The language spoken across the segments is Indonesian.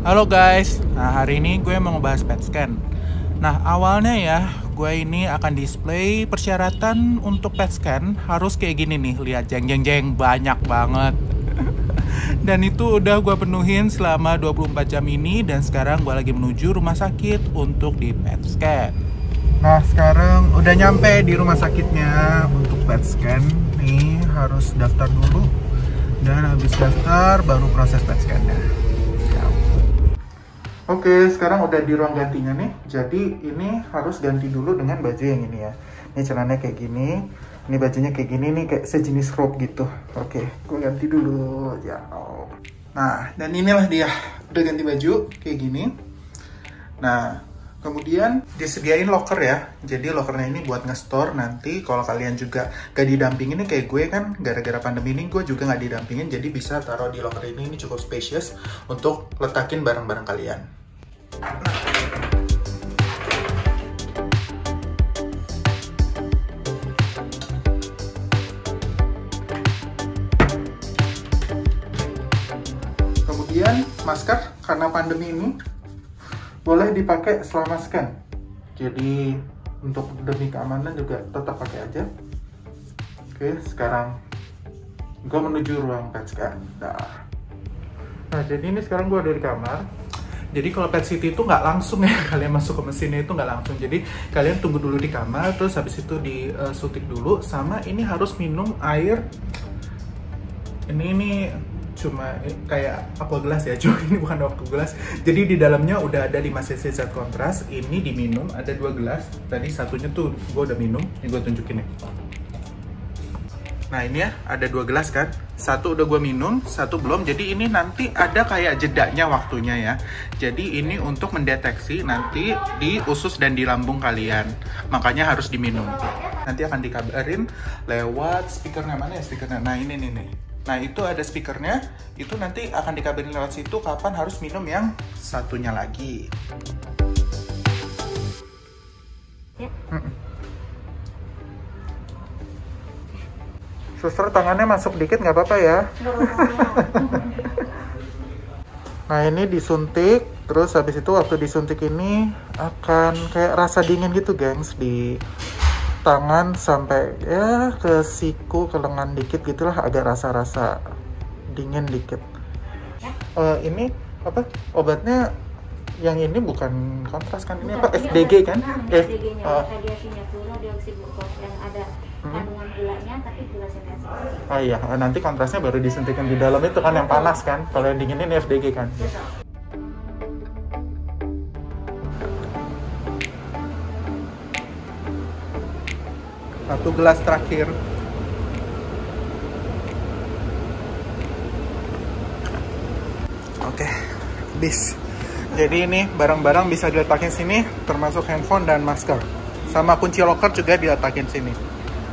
Halo guys, nah hari ini gue mau ngebahas PET scan. Nah awalnya ya, gue ini akan display persyaratan untuk PET scan harus kayak gini nih, lihat jeng-jeng-jeng banyak banget. Dan itu udah gue penuhin selama 24 jam ini dan sekarang gue lagi menuju rumah sakit untuk di PET scan. Nah sekarang udah nyampe di rumah sakitnya untuk PET scan. Nih harus daftar dulu dan habis daftar baru proses PET scan-nya. Oke, sekarang udah di ruang gantinya nih. Jadi ini harus ganti dulu dengan baju yang ini ya. Ini celananya kayak gini, ini bajunya kayak gini nih, kayak sejenis robe gitu. Oke, gue ganti dulu ya. Nah, dan inilah dia. Udah ganti baju kayak gini. Nah, kemudian disediain locker ya. Jadi lockernya ini buat nge-store nanti. Kalau kalian juga gak didampingin nih kayak gue kan, gara-gara pandemi ini gue juga gak didampingin. Jadi bisa taruh di locker ini cukup spacious untuk letakin barang-barang kalian. Kemudian masker, karena pandemi ini boleh dipakai selama scan. Jadi untuk demi keamanan juga tetap pakai aja. Oke, sekarang gue menuju ruang PET scan. Nah jadi ini sekarang gue ada di kamar. Jadi kalau PET/CT itu nggak langsung ya, kalian masuk ke mesinnya itu nggak langsung. Jadi kalian tunggu dulu di kamar, terus habis itu disuntik dulu. Sama ini harus minum air. Ini cuma kayak aquagelas ya, cuma ini bukan aquagelas. Jadi di dalamnya udah ada 5 cc zat kontras. Ini diminum ada 2 gelas. Tadi satunya tuh gue udah minum. Ini gue tunjukin ya. Nah ini ya, ada 2 gelas kan, satu udah gue minum, satu belum. Jadi ini nanti ada kayak jedanya waktunya ya. Jadi ini untuk mendeteksi nanti di usus dan di lambung kalian. Makanya harus diminum. Nanti akan dikabarin lewat speakernya, mana ya speakernya? Nah ini nih. Nah itu ada speakernya, itu nanti akan dikabarin lewat situ kapan harus minum yang satunya lagi. Suster tangannya masuk dikit nggak apa-apa ya? Nah ini disuntik, terus habis itu waktu disuntik ini akan kayak rasa dingin gitu gengs di tangan sampai ya ke siku, ke lengan dikit gitulah, agak rasa-rasa dingin dikit. Ini apa obatnya? Yang ini bukan kontras kan? Ini bukan, apa? FDG kan? FDG-nya radiasi natrium dioksida yang ada kandungan gulanya, tapi gula sintesis. Ah iya, nanti kontrasnya baru disuntikan di dalam itu kan yang panas kan? Kalau yang dingin ini FDG kan? Betul. Satu gelas terakhir. Oke, bis. Jadi ini barang-barang bisa diletakin sini, termasuk handphone dan masker. Sama kunci locker juga diletakin sini.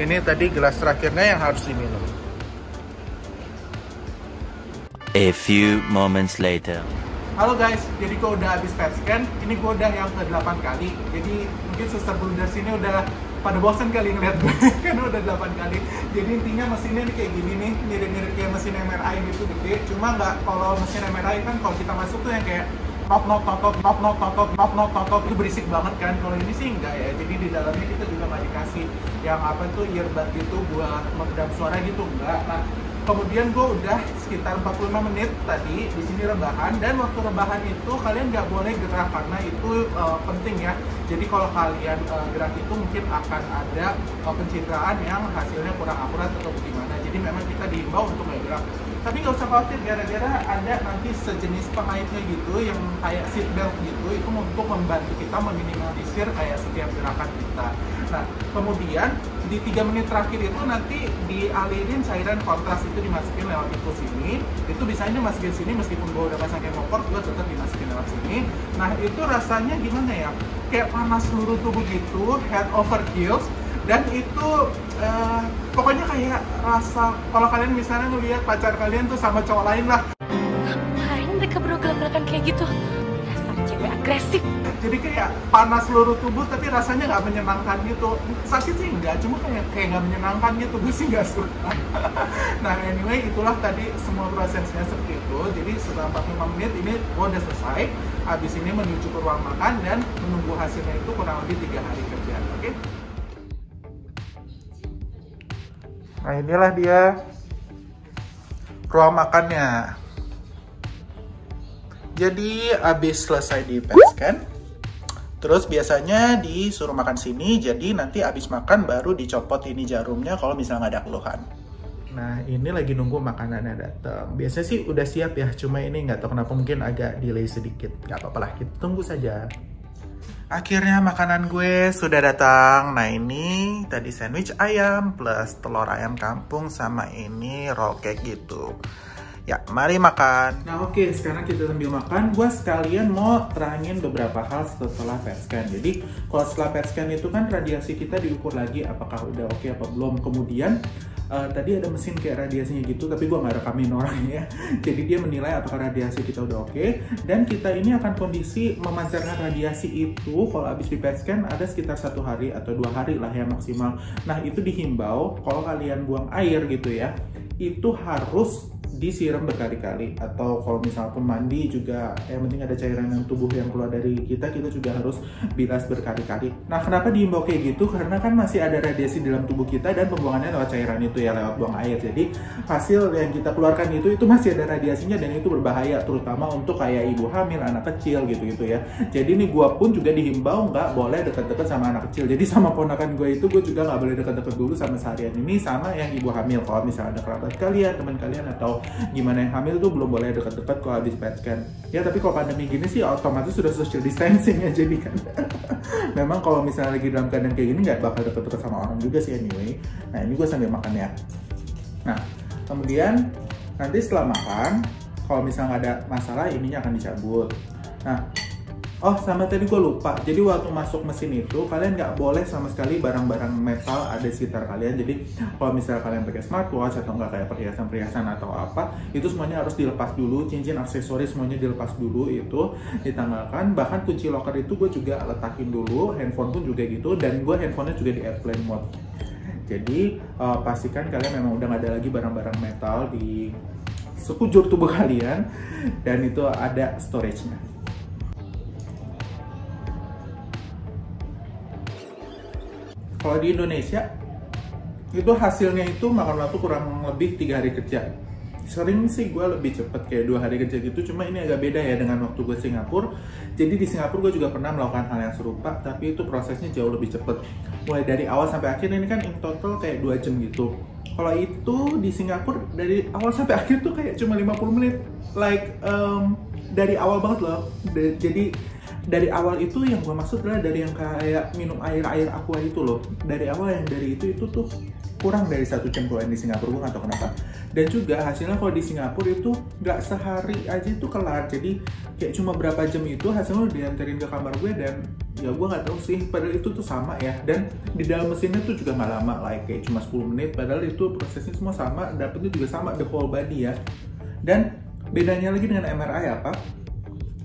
Ini tadi gelas terakhirnya yang harus diminum. A few moments later. Halo guys, jadi gue udah habis PET scan. Ini gue udah yang ke-8 kali. Jadi mungkin suster bunda sini udah pada bosan kali ngeliat gue karena udah 8 kali. Jadi intinya mesinnya nih kayak gini nih, mirip-mirip kayak mesin MRI gitu gede. Cuma nggak, kalau mesin MRI kan kalau kita masuk tuh yang kayak not itu berisik banget kan. Kalau ini sih enggak ya, jadi di dalamnya kita juga nggak dikasih yang apa tuh earbud itu buat meredam suara gitu, enggak. Nah kemudian gue udah sekitar 45 menit tadi di sini rebahan, dan waktu rebahan itu kalian nggak boleh gerak karena itu penting ya. Jadi kalau kalian gerak itu mungkin akan ada pencitraan yang hasilnya kurang akurat atau gimana. Jadi memang kita diimbau untuk nggak gerak. Tapi nggak usah khawatir, gara-gara ada nanti sejenis pengaitnya gitu yang kayak seatbelt gitu, itu untuk membantu kita meminimalisir kayak setiap gerakan kita. Nah kemudian di 3 menit terakhir itu nanti dialirin cairan kontras, itu dimasukin lewat infus ini. Itu bisa aja masukin sini, meskipun gue udah pasang kemoport gue tetap dimasukin lewat sini. Nah itu rasanya gimana ya, kayak panas seluruh tubuh gitu, head over heels. Dan itu pokoknya kayak rasa kalau kalian misalnya ngelihat pacar kalian tuh sama cowok lain lah. Ngapain mereka berdua gelam-gelakan kayak gitu? Dasar cewek agresif. jadi kayak panas seluruh tubuh tapi rasanya nggak menyenangkan gitu. Sakit sih enggak, cuma kayak nggak menyenangkan gitu, gue sih nggak suka. Nah anyway, itulah tadi semua prosesnya seperti itu. Jadi setelah 45 menit ini gue udah selesai, habis ini menuju ke ruang makan dan menunggu hasilnya itu kurang lebih 3 hari kerjaan, oke? Nah inilah dia ruang makannya. Jadi abis selesai di PET scan, terus biasanya disuruh makan sini, jadi nanti abis makan baru dicopot ini jarumnya kalau misalnya nggak ada keluhan. Nah ini lagi nunggu makanannya datang. Biasanya sih udah siap ya, cuma ini nggak tahu kenapa mungkin agak delay sedikit. Nggak apa-apa lah, kita tunggu saja. Akhirnya makanan gue sudah datang. Nah ini tadi sandwich ayam plus telur ayam kampung sama ini roll cake gitu. Ya, mari makan. Nah oke, sekarang kita sambil makan, gue sekalian mau terangin beberapa hal setelah PET scan. Jadi kalau setelah PET scan itu kan radiasi kita diukur lagi apakah udah oke apa belum. Kemudian tadi ada mesin kayak radiasinya gitu, tapi gue nggak rekamin orangnya. Jadi dia menilai apakah radiasi kita udah oke. Dan kita ini akan kondisi memancarkan radiasi itu kalau abis di PET scan ada sekitar 1 hari atau 2 hari lah ya maksimal. Nah itu dihimbau kalau kalian buang air gitu ya, itu harus disiram berkali-kali, atau kalau misalnya pun mandi juga yang penting ada cairan yang tubuh yang keluar dari kita juga harus bilas berkali-kali. Nah kenapa diimbau kayak gitu, karena kan masih ada radiasi dalam tubuh kita dan pembuangannya lewat cairan itu ya, lewat buang air. Jadi hasil yang kita keluarkan itu masih ada radiasinya dan itu berbahaya, terutama untuk kayak ibu hamil, anak kecil gitu ya. Jadi nih gua pun juga dihimbau nggak boleh deket-deket sama anak kecil. Jadi sama ponakan gue itu gue juga nggak boleh deket-deket dulu sama seharian ini, sama yang ibu hamil. Kalau misalnya ada kerabat kalian, teman kalian atau gimana yang hamil tuh belum boleh deket-deket kalau habis PET scan. Ya tapi kalau pandemi gini sih otomatis sudah social distancing ya, jadi kan memang kalau misalnya lagi dalam keadaan kayak gini nggak bakal deket-deket sama orang juga sih anyway. Nah ini gue sambil makan ya. Nah kemudian nanti setelah makan kalau misalnya ada masalah ininya akan dicabut. Nah oh sama tadi gue lupa, jadi waktu masuk mesin itu kalian nggak boleh sama sekali barang-barang metal ada di sekitar kalian. Jadi kalau misalnya kalian pakai smartwatch atau nggak kayak perhiasan-perhiasan atau apa, itu semuanya harus dilepas dulu, cincin, aksesoris semuanya dilepas dulu, itu ditanggalkan. Bahkan kunci locker itu gue juga letakin dulu, handphone pun juga gitu, dan gue handphonenya juga di airplane mode. Jadi pastikan kalian memang udah nggak ada lagi barang-barang metal di sekujur tubuh kalian, dan itu ada storage-nya. Kalau di Indonesia itu hasilnya itu makan waktu kurang lebih 3 hari kerja. Sering sih gue lebih cepat kayak 2 hari kerja gitu, cuma ini agak beda ya dengan waktu gue Singapura. Jadi di Singapura gue juga pernah melakukan hal yang serupa, tapi itu prosesnya jauh lebih cepat. Mulai dari awal sampai akhir ini kan in total kayak 2 jam gitu. Kalau itu di Singapura dari awal sampai akhir tuh kayak cuma 50 menit. Like dari awal banget loh. Jadi dari awal itu yang gue maksud adalah dari yang kayak minum air aqua itu loh. Dari awal yang dari itu tuh kurang dari 1 jam kalau yang di Singapura, gue nggak tahu kenapa. Dan juga hasilnya kalau di Singapura itu nggak sehari aja itu kelar. Jadi kayak cuma berapa jam itu hasilnya udah dianterin ke kamar gue, dan ya gue nggak tahu sih, padahal itu tuh sama ya. Dan di dalam mesinnya tuh juga nggak lama, like kayak cuma 10 menit. Padahal itu prosesnya semua sama, dapetnya juga sama, the whole body ya. Dan bedanya lagi dengan MRI apa?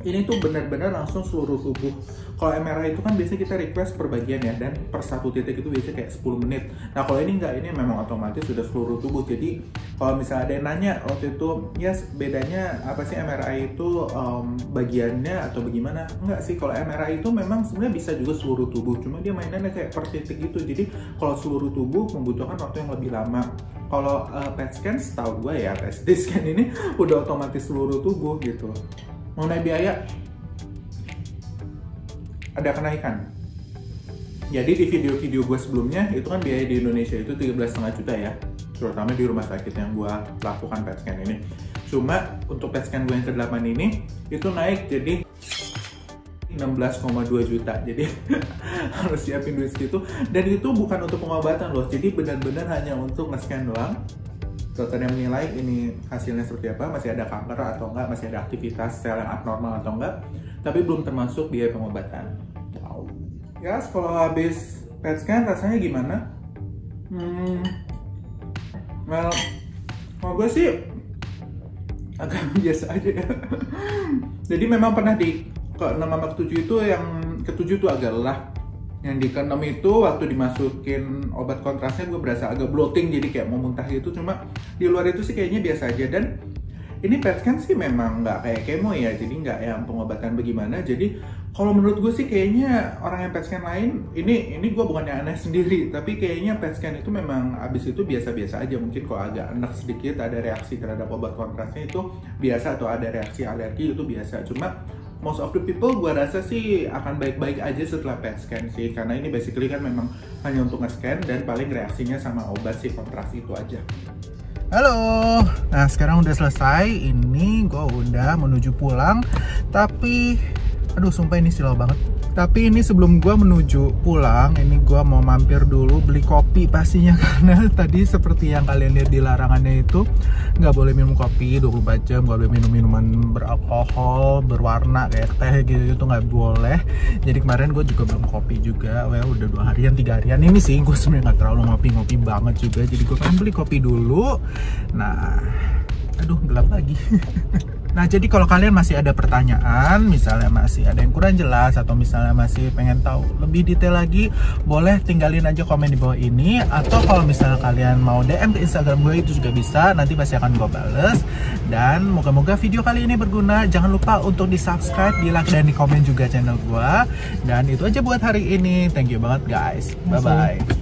Ini tuh benar-benar langsung seluruh tubuh. Kalau MRI itu kan biasanya kita request per bagian ya, dan per satu titik itu biasanya kayak 10 menit. Nah kalau ini enggak, ini memang otomatis sudah seluruh tubuh. Jadi kalau misalnya ada yang nanya waktu itu, ya bedanya apa sih MRI itu bagiannya atau bagaimana? Enggak sih, kalau MRI itu memang sebenarnya bisa juga seluruh tubuh, cuma dia mainannya kayak per titik gitu. Jadi kalau seluruh tubuh membutuhkan waktu yang lebih lama. Kalau PET scan setahu gue ya, PET scan ini udah otomatis seluruh tubuh gitu. Mengenai biaya, ada kenaikan. Jadi di video-video gue sebelumnya, itu kan biaya di Indonesia itu 13,5 juta ya. Terutama di rumah sakit yang gue lakukan PET scan ini. Cuma untuk PET scan gue yang ke-8 ini, itu naik jadi 16,2 juta. Jadi harus siapin duit segitu. Dan itu bukan untuk pengobatan loh, jadi benar-benar hanya untuk nge-scan doang. Dokter yang menilai ini hasilnya seperti apa, masih ada kanker atau enggak, masih ada aktivitas sel yang abnormal atau enggak, tapi belum termasuk biaya pengobatan. Wow. Ya, yes, kalau habis PET scan rasanya gimana? Well, kalau gue sih agak biasa aja ya. Jadi memang pernah di ke-6 sama ke-7 itu yang ke-7 tuh agak lelah. Yang di ke-6 itu waktu dimasukin obat kontrasnya gue berasa agak bloating, jadi kayak mau muntah gitu. Cuma di luar itu sih kayaknya biasa aja. Dan ini PET scan sih memang nggak kayak kemo ya, jadi nggak yang pengobatan bagaimana. Jadi kalau menurut gue sih kayaknya orang yang PET scan lain, ini gue bukannya aneh sendiri, tapi kayaknya PET scan itu memang abis itu biasa-biasa aja. Mungkin kalau agak enak sedikit ada reaksi terhadap obat kontrasnya itu biasa, atau ada reaksi alergi itu biasa. Cuma most of the people gue rasa sih akan baik-baik aja setelah PET scan sih, karena ini basically kan memang hanya untuk nge-scan dan paling reaksinya sama obat si kontras itu aja. Halo, nah sekarang udah selesai, ini gue udah menuju pulang, tapi aduh sumpah ini silau banget. Tapi ini sebelum gue menuju pulang, ini gue mau mampir dulu beli kopi pastinya, karena tadi seperti yang kalian lihat di larangannya itu nggak boleh minum kopi 24 jam, nggak boleh minum minuman beralkohol, berwarna kayak teh gitu, itu nggak boleh. Jadi kemarin gue juga belum kopi juga, udah 2 harian 3 harian ini sih gue sebenarnya nggak terlalu ngopi-ngopi banget juga, jadi gue pengen beli kopi dulu. Nah, aduh gelap lagi. Nah, jadi kalau kalian masih ada pertanyaan, misalnya masih ada yang kurang jelas, atau misalnya masih pengen tahu lebih detail lagi, boleh tinggalin aja komen di bawah ini. Atau kalau misalnya kalian mau DM ke Instagram gue itu juga bisa, nanti pasti akan gue bales. Dan moga-moga video kali ini berguna. Jangan lupa untuk di-subscribe, di-like, dan di-komen juga channel gue. Dan itu aja buat hari ini. Thank you banget guys. Bye-bye.